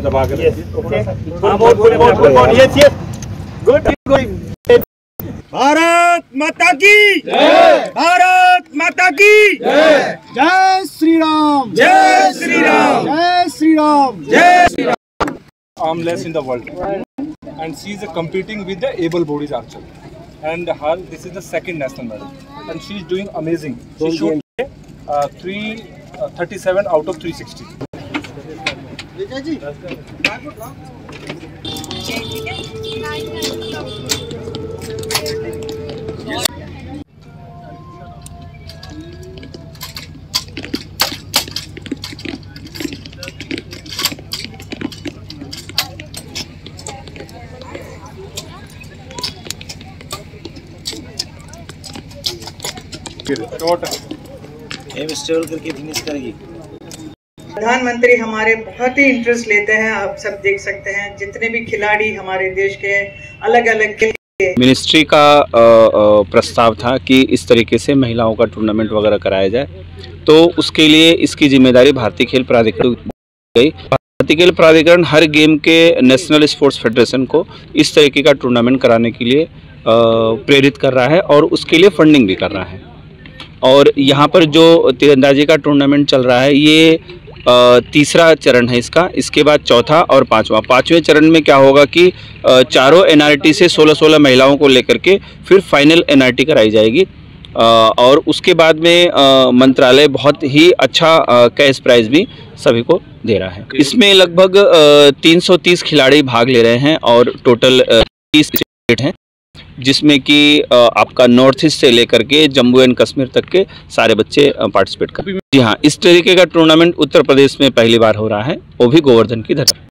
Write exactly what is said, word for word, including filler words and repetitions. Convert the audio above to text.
और दबा के रखिए। भारत माता की जय, भारत माता की जय। जय श्री राम, जय श्री राम, जय श्री राम, जय Shri Ram. Armless in the world, and she is competing with the able-bodied archer, and her this is the second national medal, and she is doing amazing. She shot uh, three. Thirty seven out of three sixty. Short. करके finish करेगी। प्रधानमंत्री हमारे बहुत ही interest लेते हैं, आप सब देख सकते हैं जितने भी खिलाड़ी हमारे देश के अलग अलग के मिनिस्ट्री का प्रस्ताव था कि इस तरीके से महिलाओं का टूर्नामेंट वगैरह कराया जाए, तो उसके लिए इसकी जिम्मेदारी भारतीय खेल प्राधिकरण गई। भारतीय खेल प्राधिकरण हर गेम के नेशनल स्पोर्ट्स फेडरेशन को इस तरीके का टूर्नामेंट कराने के लिए प्रेरित कर रहा है और उसके लिए फंडिंग भी कर रहा है। और यहाँ पर जो तीरंदाजी का टूर्नामेंट चल रहा है ये तीसरा चरण है इसका, इसके बाद चौथा और पांचवा। पांचवें चरण में क्या होगा कि चारों एनआरटी से सोलह सोलह महिलाओं को लेकर के फिर फाइनल एनआरटी कराई जाएगी और उसके बाद में मंत्रालय बहुत ही अच्छा कैश प्राइज भी सभी को दे रहा है। इसमें लगभग तीन सौ तीस खिलाड़ी भाग ले रहे हैं और टोटल तीस स्टेट हैं, जिसमें कि आपका नॉर्थ ईस्ट से लेकर के जम्मू एंड कश्मीर तक के सारे बच्चे पार्टिसिपेट कर। जी हाँ, इस तरीके का टूर्नामेंट उत्तर प्रदेश में पहली बार हो रहा है, वो भी गोवर्धन की धरा।